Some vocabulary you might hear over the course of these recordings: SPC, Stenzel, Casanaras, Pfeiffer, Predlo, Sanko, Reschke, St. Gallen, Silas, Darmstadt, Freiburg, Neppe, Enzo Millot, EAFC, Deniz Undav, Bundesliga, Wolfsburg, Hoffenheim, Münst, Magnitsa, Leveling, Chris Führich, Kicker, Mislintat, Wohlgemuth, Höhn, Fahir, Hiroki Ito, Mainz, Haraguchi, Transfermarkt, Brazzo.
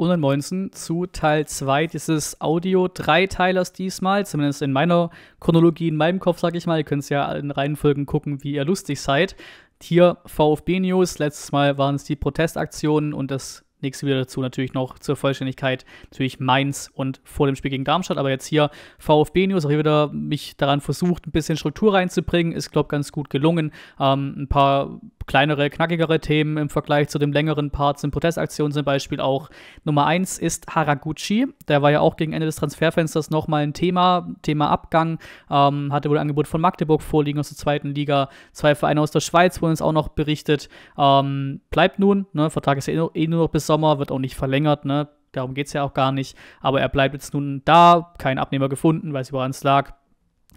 119 zu Teil 2 dieses Audio-Dreiteilers diesmal, zumindest in meiner Chronologie, in meinem Kopf, sag ich mal. Ihr könnt es ja in Reihenfolgen gucken, wie ihr lustig seid. Hier VfB-News, letztes Mal waren es die Protestaktionen und das nächste wieder dazu natürlich noch zur Vollständigkeit natürlich Mainz und vor dem Spiel gegen Darmstadt, aber jetzt hier VfB-News, auch hier wieder mich daran versucht, ein bisschen Struktur reinzubringen, ist, glaube ich, ganz gut gelungen. Ein paar kleinere, knackigere Themen im Vergleich zu dem längeren Part sind Protestaktionen zum Beispiel auch. Nummer 1 ist Haraguchi, der war ja auch gegen Ende des Transferfensters nochmal ein Thema Abgang, hatte wohl ein Angebot von Magdeburg vorliegen aus der zweiten Liga, zwei Vereine aus der Schweiz wurden uns auch noch berichtet, bleibt nun, ne? Vertrag ist ja eh nur noch bis Sommer, wird auch nicht verlängert, ne? Darum geht es ja auch gar nicht, aber er bleibt jetzt nun da, kein Abnehmer gefunden, weiß ich, woran es lag,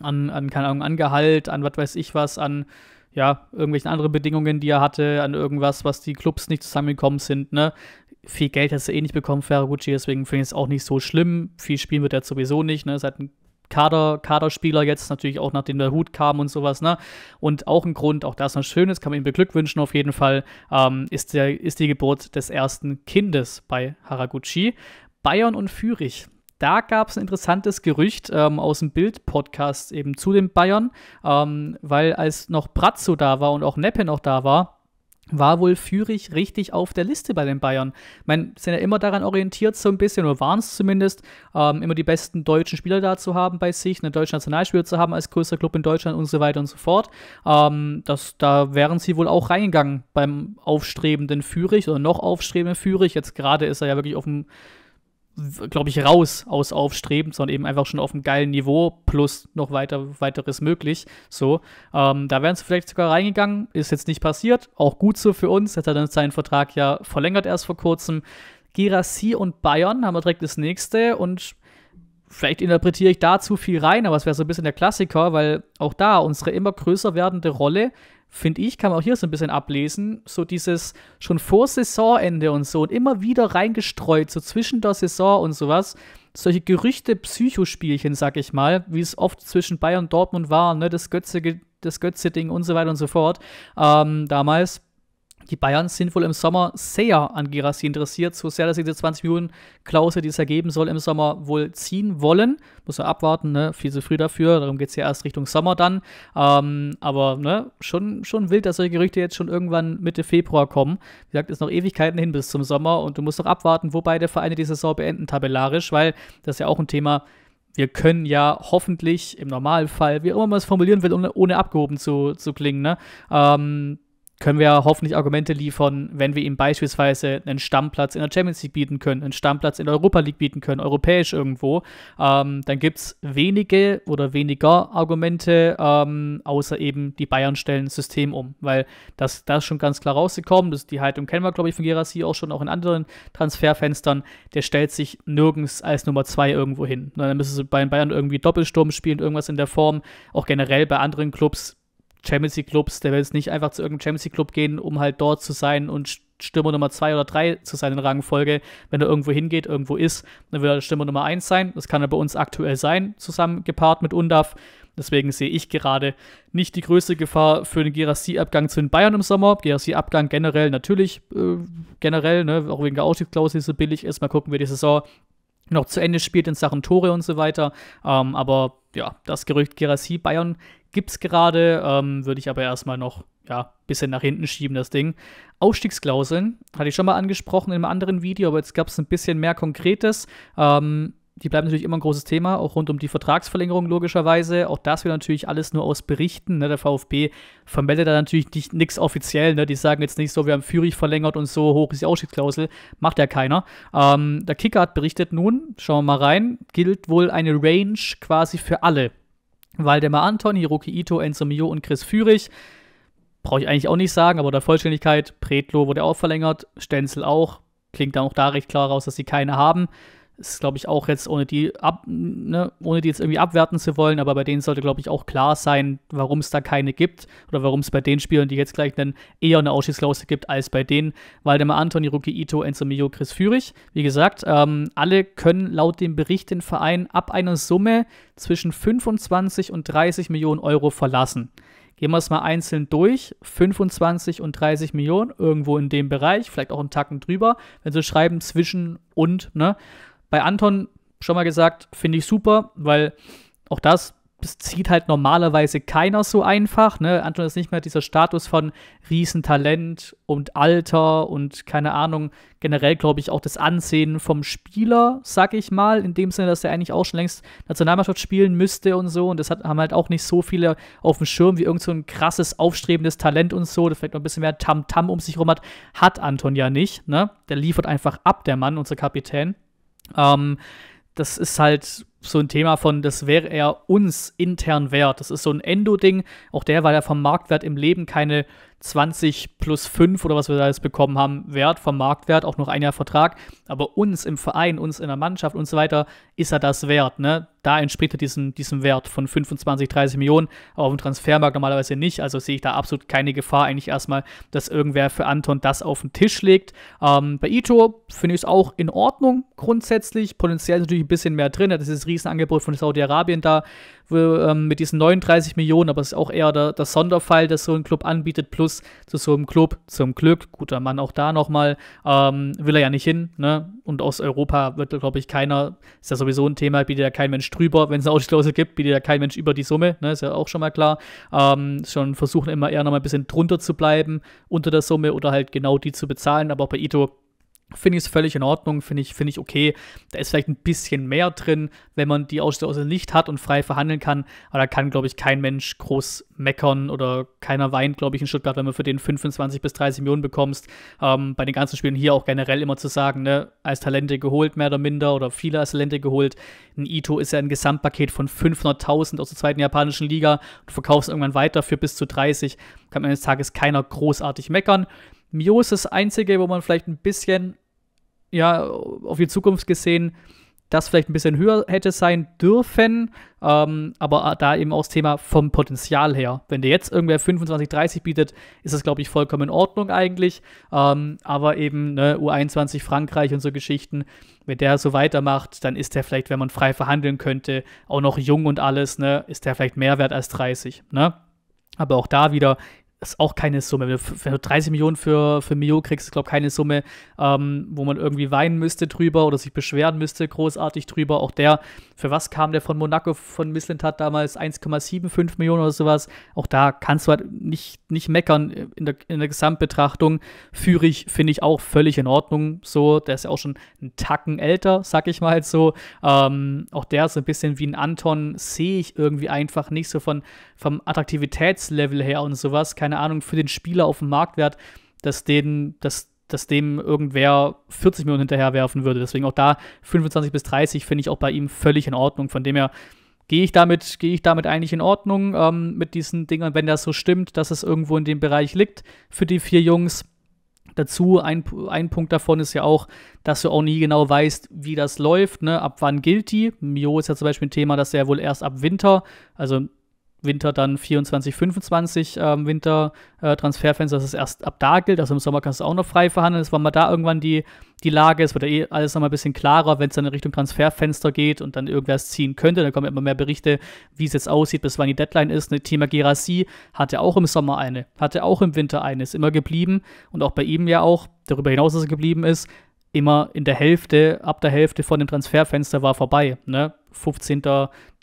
keine Ahnung, an Gehalt, an was weiß ich was, an ja, irgendwelchen anderen Bedingungen, die er hatte, an irgendwas, was die Clubs nicht zusammengekommen sind, ne? Viel Geld hast du eh nicht bekommen für Haraguchi, deswegen finde ich es auch nicht so schlimm, viel spielen wird er sowieso nicht, ne? Ist halt ein Kaderspieler jetzt, natürlich auch nachdem der Hut kam und sowas, ne? Und auch ein Grund, auch das noch schön ist, kann man ihm beglückwünschen auf jeden Fall, ist die Geburt des ersten Kindes bei Haraguchi. Bayern und Führich. Da gab es ein interessantes Gerücht aus dem Bild-Podcast eben zu den Bayern, weil als noch Brazzo da war und auch Neppe noch da war, war wohl Führich richtig auf der Liste bei den Bayern. Ich meine, sind ja immer daran orientiert so ein bisschen, oder waren es zumindest, immer die besten deutschen Spieler da zu haben bei sich, einen deutschen Nationalspieler zu haben als größter Club in Deutschland und so weiter und so fort. Da wären sie wohl auch reingegangen beim aufstrebenden Führich oder noch aufstrebenden Führich. Jetzt gerade ist er ja wirklich auf dem, glaube ich, raus aus Aufstreben, sondern eben einfach schon auf einem geilen Niveau plus noch weiteres möglich. So, da wären sie vielleicht sogar reingegangen, ist jetzt nicht passiert, auch gut so für uns, hat er dann seinen Vertrag ja verlängert erst vor kurzem. Guirassy und Bayern haben wir direkt das nächste und vielleicht interpretiere ich da zu viel rein, aber es wäre so ein bisschen der Klassiker, weil auch da unsere immer größer werdende Rolle, finde ich, kann man auch hier so ein bisschen ablesen, so dieses schon vor Saisonende und so und immer wieder reingestreut, so zwischen der Saison und sowas, solche Gerüchte-Psychospielchen, sag ich mal, wie es oft zwischen Bayern und Dortmund war, ne, das Götze-Ding und so weiter und so fort, damals. Die Bayern sind wohl im Sommer sehr an Guirassy interessiert, so sehr, dass sie diese 20-Millionen-Klausel, die es ja geben soll, im Sommer wohl ziehen wollen. Muss man abwarten, ne? Viel zu früh dafür, darum geht es ja erst Richtung Sommer dann. Aber ne? schon wild, dass solche Gerüchte jetzt schon irgendwann Mitte Februar kommen. Wie gesagt, ist noch Ewigkeiten hin bis zum Sommer und du musst noch abwarten, wo beide Vereine die Saison beenden tabellarisch, weil das ist ja auch ein Thema. Wir können ja hoffentlich im Normalfall, wie immer man es formulieren will, ohne abgehoben zu klingen, ne? Können wir ja hoffentlich Argumente liefern, wenn wir ihm beispielsweise einen Stammplatz in der Champions League bieten können, einen Stammplatz in der Europa League bieten können, europäisch irgendwo, dann gibt es wenige oder weniger Argumente, außer eben die Bayern stellen das System um, weil das ist schon ganz klar rausgekommen, die Haltung kennen wir, glaube ich, von Guirassy auch schon, auch in anderen Transferfenstern, der stellt sich nirgends als Nummer 2 irgendwo hin. Dann müssen sie bei den Bayern irgendwie Doppelsturm spielen, irgendwas in der Form, auch generell bei anderen Clubs, Champions-League-Clubs, der will jetzt nicht einfach zu irgendeinem Champions-League-Club gehen, um halt dort zu sein und Stürmer Nummer 2 oder 3 zu sein in Rangfolge. Wenn er irgendwo hingeht, irgendwo ist, dann will er Stürmer Nummer 1 sein. Das kann er bei uns aktuell sein, zusammengepaart mit Undav. Deswegen sehe ich gerade nicht die größte Gefahr für den Guirassy-Abgang zu den Bayern im Sommer. Guirassy-Abgang generell natürlich, ne, auch wegen der Ausstiegsklausel, die so billig ist. Mal gucken, wie die Saison noch zu Ende spielt in Sachen Tore und so weiter. Aber ja, das Gerücht Guirassy-Bayern gibt es gerade, würde ich aber erstmal noch ein bisschen nach hinten schieben, das Ding. Ausstiegsklauseln hatte ich schon mal angesprochen in einem anderen Video, aber jetzt gab es ein bisschen mehr Konkretes. Die bleiben natürlich immer ein großes Thema, auch rund um die Vertragsverlängerung logischerweise. Auch das wird natürlich alles nur aus Berichten, ne? Der VfB vermeldet da natürlich nichts offiziell, ne? Die sagen jetzt nicht so, wir haben Führich verlängert und so hoch ist die Ausstiegsklausel. Macht ja keiner. Der Kicker hat berichtet nun, schauen wir mal rein, gilt wohl eine Range quasi für alle. Waldemar Anton, Hiroki Ito, Enzo Millot und Chris Führich. Brauche ich eigentlich auch nicht sagen, aber der Vollständigkeit, Predlo wurde auch verlängert, Stenzel auch. Klingt dann auch da recht klar raus, dass sie keine haben. Ist, glaube ich, auch jetzt, ohne die jetzt irgendwie abwerten zu wollen, aber bei denen sollte, glaube ich, auch klar sein, warum es da keine gibt oder warum es bei den Spielern, die jetzt gleich nennen, eher eine Ausstiegsklausel gibt als bei denen. Waldemar Anton, Hiroki Ito, Enzo Millot, Chris Führich. Wie gesagt, alle können laut dem Bericht den Verein ab einer Summe zwischen 25 und 30 Millionen Euro verlassen. Gehen wir es mal einzeln durch. 25 und 30 Millionen, irgendwo in dem Bereich, vielleicht auch einen Tacken drüber. Wenn sie schreiben zwischen und, ne? Bei Anton, schon mal gesagt, finde ich super, weil auch das zieht halt normalerweise keiner so einfach, ne? Anton ist nicht mehr dieser Status von Riesentalent und Alter und keine Ahnung, generell glaube ich auch das Ansehen vom Spieler, sag ich mal, in dem Sinne, dass er eigentlich auch schon längst Nationalmannschaft spielen müsste und so, und das haben halt auch nicht so viele auf dem Schirm wie irgend so ein krasses, aufstrebendes Talent und so, das vielleicht noch ein bisschen mehr Tamtam um sich rum hat Anton ja nicht, ne? Der liefert einfach ab, der Mann, unser Kapitän. Das ist halt so ein Thema von, das wäre er uns intern wert. Das ist so ein Endo-Ding. Auch der, weil er vom Marktwert im Leben keine 20 plus 5 oder was wir da jetzt bekommen haben, wert vom Marktwert, auch noch ein Jahr Vertrag. Aber uns im Verein, uns in der Mannschaft und so weiter, ist er das wert, ne? Da entspricht er diesem Wert von 25, 30 Millionen, aber auf dem Transfermarkt normalerweise nicht. Also sehe ich da absolut keine Gefahr eigentlich erstmal, dass irgendwer für Anton das auf den Tisch legt. Bei Ito finde ich es auch in Ordnung grundsätzlich. Potenziell ist natürlich ein bisschen mehr drin. Das ist das Riesenangebot von Saudi-Arabien da mit diesen 39 Millionen, aber es ist auch eher der Sonderfall, dass so ein Club anbietet, plus zu so einem Club, zum Glück, guter Mann auch da nochmal, will er ja nicht hin, ne? Und aus Europa wird, glaube ich, keiner, ist ja sowieso ein Thema, bietet ja kein Mensch drüber, wenn es eine Ausstiegsklausel gibt, bietet ja kein Mensch über die Summe, ne? Ist ja auch schon mal klar, schon versuchen immer eher nochmal ein bisschen drunter zu bleiben, unter der Summe oder halt genau die zu bezahlen, aber auch bei Ito finde ich es völlig in Ordnung, finde ich okay. Da ist vielleicht ein bisschen mehr drin, wenn man die Ausstiegsklausel nicht hat und frei verhandeln kann. Aber da kann, glaube ich, kein Mensch groß meckern oder keiner weint, glaube ich, in Stuttgart, wenn man für den 25 bis 30 Millionen bekommst. Bei den ganzen Spielen hier auch generell immer zu sagen, ne, als Talente geholt, mehr oder minder, oder viele als Talente geholt. Ein Ito ist ja ein Gesamtpaket von 500.000 aus der zweiten japanischen Liga und verkaufst irgendwann weiter für bis zu 30. Kann man eines Tages keiner großartig meckern. Mio ist das Einzige, wo man vielleicht ein bisschen, ja, auf die Zukunft gesehen, das vielleicht ein bisschen höher hätte sein dürfen, aber da eben auch das Thema vom Potenzial her. Wenn dir jetzt irgendwer 25, 30 bietet, ist das, glaube ich, vollkommen in Ordnung eigentlich, aber eben, ne, U21 Frankreich und so Geschichten, wenn der so weitermacht, dann ist der vielleicht, wenn man frei verhandeln könnte, auch noch jung und alles, ne, ist der vielleicht mehr wert als 30, ne? Aber auch da wieder, ist auch keine Summe. Wenn du 30 Millionen für Mio kriegst, ist, glaube ich, keine Summe, wo man irgendwie weinen müsste drüber oder sich beschweren müsste großartig drüber. Auch der, für was kam der von Monaco, von Mislintat damals, 1,75 Millionen oder sowas. Auch da kannst du halt nicht meckern in der Gesamtbetrachtung. Führich finde ich auch völlig in Ordnung. So, der ist ja auch schon einen Tacken älter, sag ich mal halt so. Auch der ist ein bisschen wie ein Anton, sehe ich irgendwie einfach nicht so vom Attraktivitätslevel her und sowas. Keine Ahnung, für den Spieler auf dem Marktwert, dass dem irgendwer 40 Millionen hinterherwerfen würde. Deswegen auch da 25 bis 30 finde ich auch bei ihm völlig in Ordnung. Von dem her gehe ich damit eigentlich in Ordnung mit diesen Dingern, wenn das so stimmt, dass es irgendwo in dem Bereich liegt für die vier Jungs. Dazu, ein Punkt davon ist ja auch, dass du auch nie genau weißt, wie das läuft, ne? Ab wann gilt die? Mio ist ja zum Beispiel ein Thema, dass er wohl erst ab Winter, also Winter dann 24, 25 Winter-Transferfenster, dass es erst ab da gilt. Also im Sommer kannst du auch noch frei verhandeln. Das war mal da irgendwann die Lage. Es wird ja eh alles nochmal ein bisschen klarer, wenn es dann in Richtung Transferfenster geht und dann irgendwer es ziehen könnte. Dann kommen immer mehr Berichte, wie es jetzt aussieht, bis wann die Deadline ist. Ne, Thema Guirassy hatte auch im Sommer eine, hatte auch im Winter eine, ist immer geblieben. Und auch bei ihm ja auch, darüber hinaus, dass er geblieben ist, immer in der Hälfte, ab der Hälfte von dem Transferfenster war vorbei, ne? 15.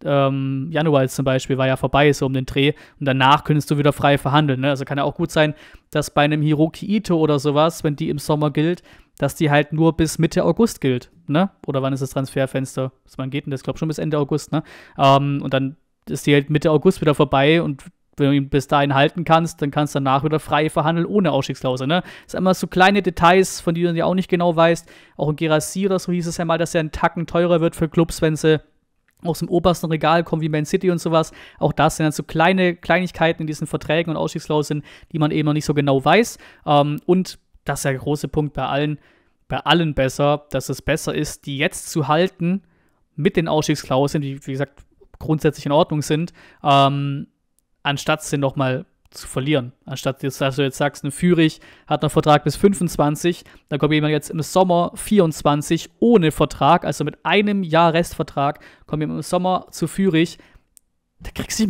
Januar zum Beispiel war ja vorbei, so um den Dreh. Und danach könntest du wieder frei verhandeln, ne? Also kann ja auch gut sein, dass bei einem Hiroki Ito oder sowas, wenn die im Sommer gilt, dass die halt nur bis Mitte August gilt, ne? Oder wann ist das Transferfenster? Wann geht denn das? Ich glaube schon bis Ende August, ne? Und dann ist die halt Mitte August wieder vorbei, und wenn du ihn bis dahin halten kannst, dann kannst du danach wieder frei verhandeln ohne Ausstiegsklausel, ne? Das sind immer so kleine Details, von denen du ja auch nicht genau weißt. Auch in Guirassy oder so hieß es ja mal, dass er einen Tacken teurer wird für Clubs, wenn sie aus dem obersten Regal kommen, wie Man City und sowas. Auch das sind dann so kleine Kleinigkeiten in diesen Verträgen und Ausstiegsklauseln, die man eben noch nicht so genau weiß. Und das ist ja der große Punkt bei allen besser, dass es besser ist, die jetzt zu halten mit den Ausstiegsklauseln, die, wie gesagt, grundsätzlich in Ordnung sind, anstatt sie nochmal zu verlieren. Anstatt, dass du jetzt sagst, ein Führich hat einen Vertrag bis 25, dann kommt jemand jetzt im Sommer 24 ohne Vertrag, also mit einem Jahr Restvertrag, kommt jemand im Sommer zu Führich, Da kriegst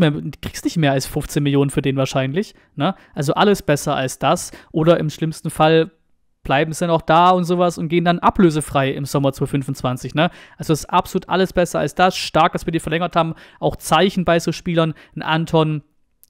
nicht mehr als 15 Millionen für den wahrscheinlich. Ne? Also alles besser als das. Oder im schlimmsten Fall bleiben es dann auch da und sowas und gehen dann ablösefrei im Sommer 2025. Ne? Also es ist absolut alles besser als das. Stark, dass wir die verlängert haben. Auch Zeichen bei so Spielern. Ein Anton,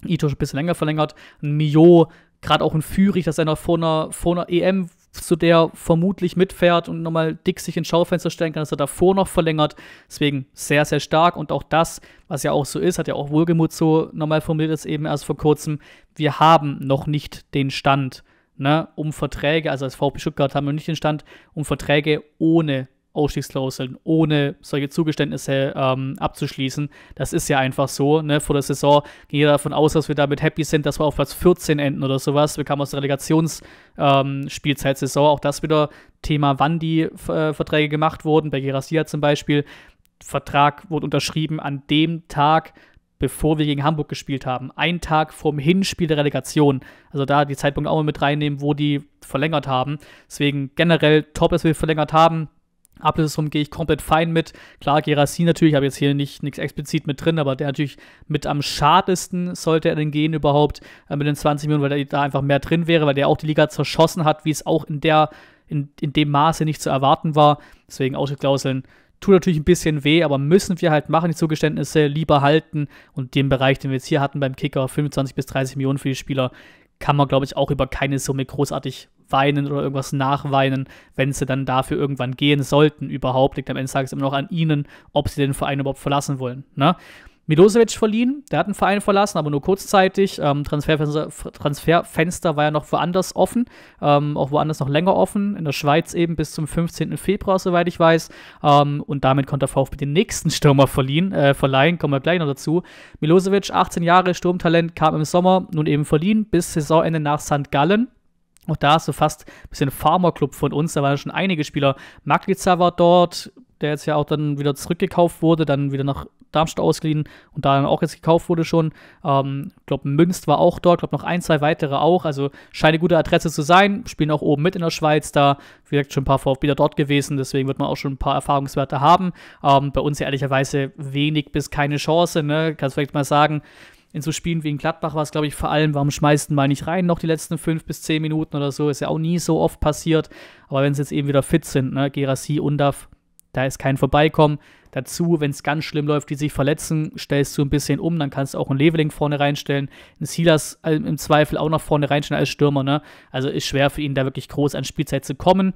Ito schon ein bisschen länger verlängert. Ein Millot, gerade auch ein Führich, dass er noch vor einer EM, zu der vermutlich mitfährt und nochmal dick sich ins Schaufenster stellen kann, dass er davor noch verlängert. Deswegen sehr, sehr stark. Und auch das, was ja auch so ist, hat ja auch Wohlgemuth so nochmal formuliert, ist eben erst vor kurzem, wir haben noch nicht den Stand, ne, um Verträge, also als VfB Stuttgart haben wir nicht den Stand, um Verträge ohne Ausstiegsklauseln, ohne solche Zugeständnisse abzuschließen. Das ist ja einfach so. Ne? Vor der Saison ging jeder davon aus, dass wir damit happy sind, dass wir auf Platz 14 enden oder sowas. Wir kamen aus der Relegationsspielzeitsaison. Auch das wieder Thema, wann die Verträge gemacht wurden. Bei Guirassy zum Beispiel, Vertrag wurde unterschrieben an dem Tag, bevor wir gegen Hamburg gespielt haben. Ein Tag vorm Hinspiel der Relegation. Also da die Zeitpunkte auch mal mit reinnehmen, wo die verlängert haben. Deswegen generell top, dass wir verlängert haben. Ablösung gehe ich komplett fein mit. Klar, Guirassy natürlich, habe jetzt hier nichts explizit mit drin, aber der natürlich mit am schadesten sollte er denn gehen überhaupt mit den 20 Millionen, weil da einfach mehr drin wäre, weil der auch die Liga zerschossen hat, wie es auch in dem Maße nicht zu erwarten war. Deswegen Ausstiegsklauseln tut natürlich ein bisschen weh, aber müssen wir halt machen, die Zugeständnisse lieber halten. Und den Bereich, den wir jetzt hier hatten beim Kicker, 25 bis 30 Millionen für die Spieler, kann man, glaube ich, auch über keine Summe großartig weinen oder irgendwas nachweinen, wenn sie dann dafür irgendwann gehen sollten überhaupt. Liegt am Ende des Tages immer noch an ihnen, ob sie den Verein überhaupt verlassen wollen. Ne? Milosevic verliehen, der hat einen Verein verlassen, aber nur kurzzeitig. Transferfenster war ja noch woanders offen, auch woanders noch länger offen, in der Schweiz eben bis zum 15. Februar, soweit ich weiß. Und damit konnte der VfB den nächsten Stürmer verleihen, kommen wir gleich noch dazu. Milosevic, 18 Jahre, Sturmtalent, kam im Sommer, nun eben verliehen, bis Saisonende nach St. Gallen. Auch da ist so fast ein bisschen Farmer-Club von uns, da waren schon einige Spieler. Magnitsa war dort, der jetzt ja auch dann wieder zurückgekauft wurde, dann wieder nach Darmstadt ausgeliehen und da dann auch jetzt gekauft wurde schon. Ich glaube, Münst war auch dort, ich glaube noch ein, zwei weitere auch. Also scheint eine gute Adresse zu sein, spielen auch oben mit in der Schweiz da. Wie gesagt, schon ein paar VfBler dort gewesen, deswegen wird man auch schon ein paar Erfahrungswerte haben. Bei uns ja ehrlicherweise wenig bis keine Chance, ne? Kannst vielleicht mal sagen, in so Spielen wie in Gladbach war es, glaube ich, vor allem, warum schmeißt mal nicht rein, noch die letzten 5 bis 10 Minuten oder so, ist ja auch nie so oft passiert. Aber wenn sie jetzt eben wieder fit sind, ne, Guirassy, Undav, da ist kein Vorbeikommen. Dazu, wenn es ganz schlimm läuft, die sich verletzen, stellst du ein bisschen um, dann kannst du auch einen Leveling vorne reinstellen, einen Silas im Zweifel auch noch vorne reinstellen als Stürmer, ne? Also ist schwer für ihn, da wirklich groß an Spielzeit zu kommen.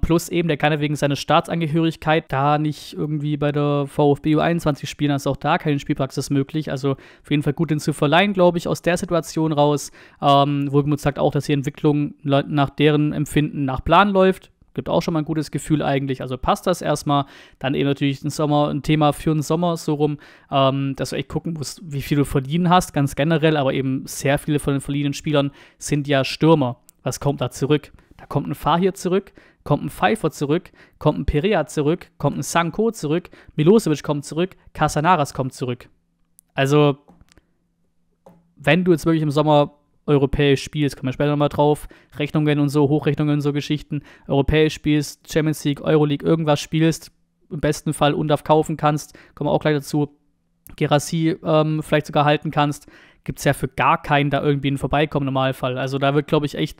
Plus eben, der kann ja wegen seiner Staatsangehörigkeit da nicht irgendwie bei der VfB U21 spielen, also auch da keine Spielpraxis möglich. Also auf jeden Fall gut, den zu verleihen, glaube ich, aus der Situation raus. Wohlgemuth sagt auch, dass die Entwicklung nach deren Empfinden nach Plan läuft. Gibt auch schon mal ein gutes Gefühl eigentlich, also passt das erstmal. Dann eben natürlich ein Sommer, ein Thema für den Sommer so rum, dass du echt gucken musst, wie viel du verliehen hast, ganz generell, aber eben sehr viele von den verliehenen Spielern sind ja Stürmer. Was kommt da zurück? Da kommt ein Fahir zurück, kommt ein Pfeiffer zurück, kommt ein Perea zurück, kommt ein Sanko zurück, Milosevic kommt zurück, Casanaras kommt zurück. Also, wenn du jetzt wirklich im Sommer europäisch spielst, kommen wir später nochmal drauf, Rechnungen und so, Hochrechnungen und so Geschichten, europäisch spielst, Champions League, Euroleague, irgendwas spielst, im besten Fall Undav kaufen kannst, kommen wir auch gleich dazu, Guirassy vielleicht sogar halten kannst, gibt es ja für gar keinen da irgendwie ein Vorbeikommen im Normalfall. Also da wird, glaube ich, echt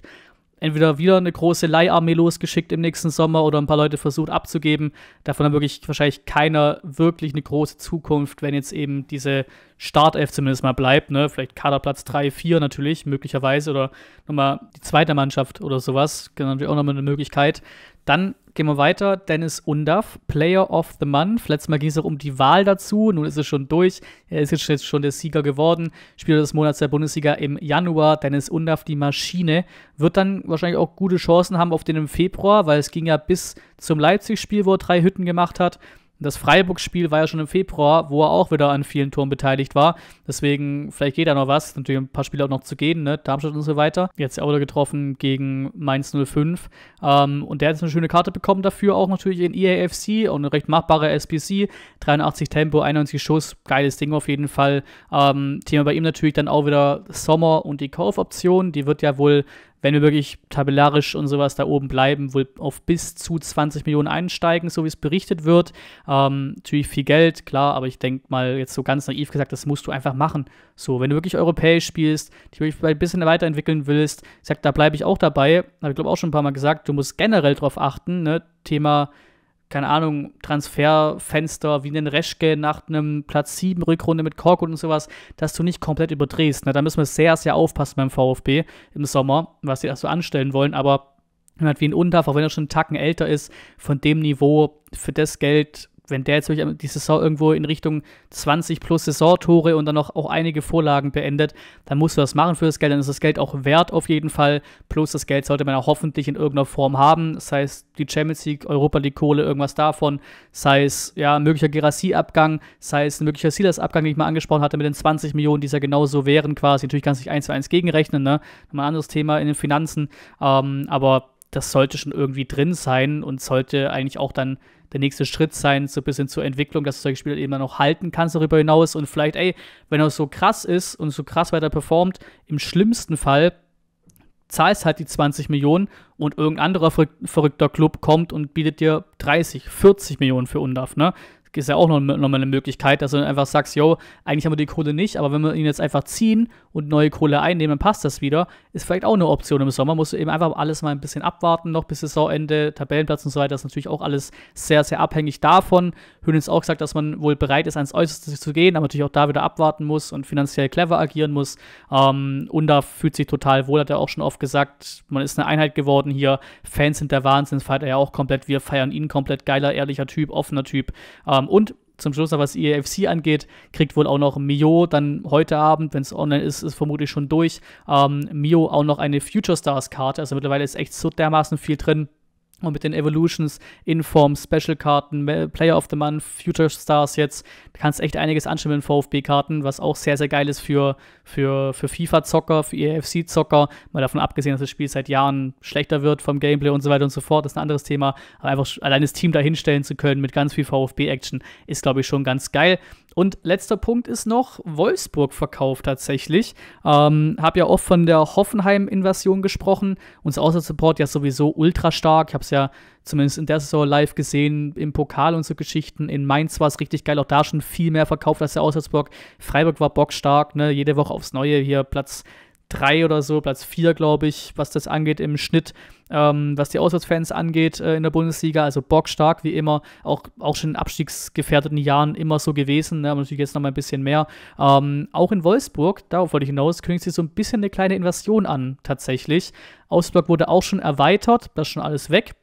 entweder wieder eine große Leiharmee losgeschickt im nächsten Sommer oder ein paar Leute versucht abzugeben. Davon hat wirklich wahrscheinlich keiner wirklich eine große Zukunft, wenn jetzt eben diese Startelf zumindest mal bleibt, ne? Vielleicht Kaderplatz 3, 4 natürlich, möglicherweise. Oder nochmal die zweite Mannschaft oder sowas. Genau, natürlich auch nochmal eine Möglichkeit. Dann gehen wir weiter. Deniz Undav, Player of the Month. Letztes Mal ging es auch um die Wahl dazu. Nun ist es schon durch. Er ist jetzt schon der Sieger geworden. Spieler des Monats der Bundesliga im Januar. Deniz Undav, die Maschine. Wird dann wahrscheinlich auch gute Chancen haben auf den im Februar, weil es ging ja bis zum Leipzig-Spiel, wo er 3 Hütten gemacht hat. Das Freiburg-Spiel war ja schon im Februar, wo er auch wieder an vielen Toren beteiligt war. Deswegen, vielleicht geht da noch was. Natürlich ein paar Spiele auch noch zu gehen, ne? Darmstadt und so weiter. Jetzt auch wieder getroffen gegen Mainz 05. Und der hat jetzt eine schöne Karte bekommen dafür, auch natürlich in EAFC und eine recht machbare SPC. 83 Tempo, 91 Schuss, geiles Ding auf jeden Fall. Thema bei ihm natürlich dann auch wieder Sommer und die Kaufoption. Die wird ja wohl, wenn wir wirklich tabellarisch und sowas da oben bleiben, wohl auf bis zu 20 Millionen einsteigen, so wie es berichtet wird. Natürlich viel Geld, klar, aber ich denke mal jetzt so ganz naiv gesagt, das musst du einfach machen. So, wenn du wirklich europäisch spielst, dich wirklich ein bisschen weiterentwickeln willst, ich sag, da bleibe ich auch dabei, habe ich glaube auch schon ein paar Mal gesagt, du musst generell drauf achten, ne, Thema, keine Ahnung, Transferfenster, wie einen Reschke nach einem Platz 7 Rückrunde mit Korkut und sowas, dass du nicht komplett überdrehst. Ne? Da müssen wir sehr aufpassen beim VfB im Sommer, was sie da so anstellen wollen. Aber jemand wie ein Undav, auch wenn er schon einen Tacken älter ist, von dem Niveau für das Geld, wenn der jetzt wirklich die Saison irgendwo in Richtung 20 plus Saisontore und dann noch auch einige Vorlagen beendet, dann musst du das machen für das Geld, dann ist das Geld auch wert auf jeden Fall, plus das Geld sollte man auch hoffentlich in irgendeiner Form haben, das heißt die Champions League, Europa League Kohle, irgendwas davon, sei es ja, möglicher Guirassy-Abgang, sei es ein möglicher Silas-Abgang, den ich mal angesprochen hatte mit den 20 Millionen, die es ja genauso wären quasi, natürlich kannst du nicht 1:1 gegenrechnen, ne? Nochmal ein anderes Thema in den Finanzen, aber das sollte schon irgendwie drin sein und sollte eigentlich auch dann der nächste Schritt sein, so ein bisschen zur Entwicklung, dass du solche Spieler eben dann auch halten kannst darüber hinaus und vielleicht, ey, wenn er so krass ist und so krass weiter performt, im schlimmsten Fall zahlst halt die 20 Millionen und irgendein anderer verrückter Club kommt und bietet dir 30, 40 Millionen für Undav, ne? Ist ja auch noch mal eine Möglichkeit, dass du dann einfach sagst, yo, eigentlich haben wir die Kohle nicht, aber wenn wir ihn jetzt einfach ziehen und neue Kohle einnehmen, dann passt das wieder. Ist vielleicht auch eine Option im Sommer, musst du eben einfach alles mal ein bisschen abwarten noch bis Saisonende, Tabellenplatz und so weiter, das ist natürlich auch alles sehr abhängig davon. Höhn hat auch gesagt, dass man wohl bereit ist, ans Äußerste zu gehen, aber natürlich auch da wieder abwarten muss und finanziell clever agieren muss. Undav fühlt sich total wohl, hat er auch schon oft gesagt, man ist eine Einheit geworden hier, Fans sind der Wahnsinn, feiert er ja auch komplett, wir feiern ihn komplett, geiler, ehrlicher Typ, offener Typ. Und zum Schluss, was EAFC angeht, kriegt wohl auch noch Mio dann heute Abend, wenn es online ist, ist vermutlich schon durch, Mio auch noch eine Future Stars-Karte. Also mittlerweile ist echt so dermaßen viel drin. Und mit den Evolutions, Inform, Special-Karten, Player of the Month, Future Stars jetzt, da kannst echt einiges anstimmen mit VfB-Karten, was auch sehr geil ist für FIFA-Zocker, für EAFC-Zocker, mal davon abgesehen, dass das Spiel seit Jahren schlechter wird vom Gameplay und so weiter und so fort, das ist ein anderes Thema, aber einfach allein das Team dahinstellen zu können mit ganz viel VfB-Action ist, glaube ich, schon ganz geil. Und letzter Punkt ist noch Wolfsburg-Verkauf tatsächlich. Habe ja oft von der Hoffenheim-Invasion gesprochen. Unser Auswärtssupport ja sowieso ultra stark. Ich habe es ja zumindest in der Saison live gesehen, im Pokal und so Geschichten. In Mainz war es richtig geil, auch da schon viel mehr verkauft als der Auswärtsblock. Freiburg war bockstark, ne? Jede Woche aufs Neue hier Platz 3 oder so, Platz 4, glaube ich, was das angeht im Schnitt, was die Auswärtsfans angeht in der Bundesliga, also bockstark wie immer, auch schon in abstiegsgefährdeten Jahren immer so gewesen, ne? Aber natürlich jetzt nochmal ein bisschen mehr. Auch in Wolfsburg, darauf wollte ich hinaus, kündigt sich so ein bisschen eine kleine Invasion an, tatsächlich. Auswärtsblock wurde auch schon erweitert, das ist schon alles weg.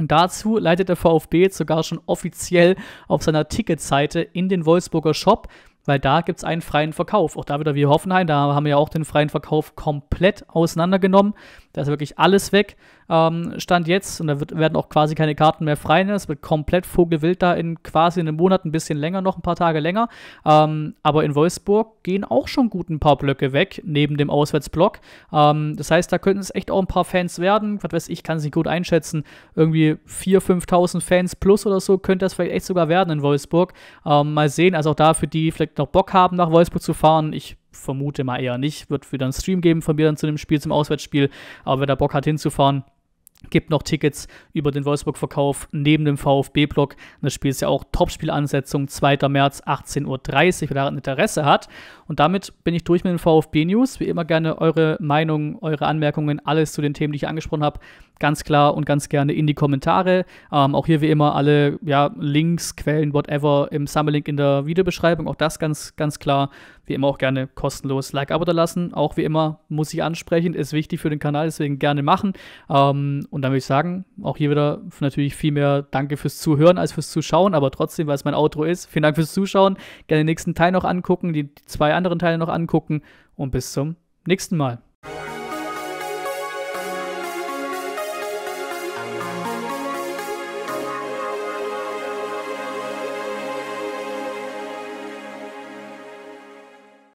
Und dazu leitet der VfB jetzt sogar schon offiziell auf seiner Ticketseite in den Wolfsburger Shop, weil da gibt es einen freien Verkauf. Auch da wieder wie Hoffenheim, da haben wir ja auch den freien Verkauf komplett auseinandergenommen. Da ist wirklich alles weg, Stand jetzt. Und da werden auch quasi keine Karten mehr frei. Es wird komplett vogelwild da in quasi einem Monat, ein bisschen länger, noch ein paar Tage länger. Aber in Wolfsburg gehen auch schon gut ein paar Blöcke weg, neben dem Auswärtsblock. Das heißt, da könnten es echt auch ein paar Fans werden. Was weiß ich, kann es nicht gut einschätzen. Irgendwie 4.000, 5.000 Fans plus oder so könnte das vielleicht echt sogar werden in Wolfsburg. Mal sehen, also auch da für die vielleicht noch Bock haben, nach Wolfsburg zu fahren. Ich vermute mal eher nicht. Wird wieder einen Stream geben von mir dann zu dem Spiel, zum Auswärtsspiel. Aber wer da Bock hat, hinzufahren, gibt noch Tickets über den Wolfsburg-Verkauf neben dem VfB-Block. Das Spiel ist ja auch Topspielansetzung, 2. März, 18:30 Uhr, wer da Interesse hat. Und damit bin ich durch mit den VfB-News. Wie immer gerne eure Meinung, eure Anmerkungen, alles zu den Themen, die ich angesprochen habe, ganz klar und ganz gerne in die Kommentare. Auch hier wie immer alle ja, Links, Quellen, whatever im Sammelink in der Videobeschreibung. Auch das ganz klar. Wie immer auch gerne kostenlos Like-Abo da lassen. Auch wie immer muss ich ansprechen, ist wichtig für den Kanal, deswegen gerne machen. Und dann würde ich sagen, auch hier wieder natürlich viel mehr Danke fürs Zuhören als fürs Zuschauen, aber trotzdem, weil es mein Outro ist, vielen Dank fürs Zuschauen. Gerne den nächsten Teil noch angucken, die zwei anderen Teile noch angucken und bis zum nächsten Mal.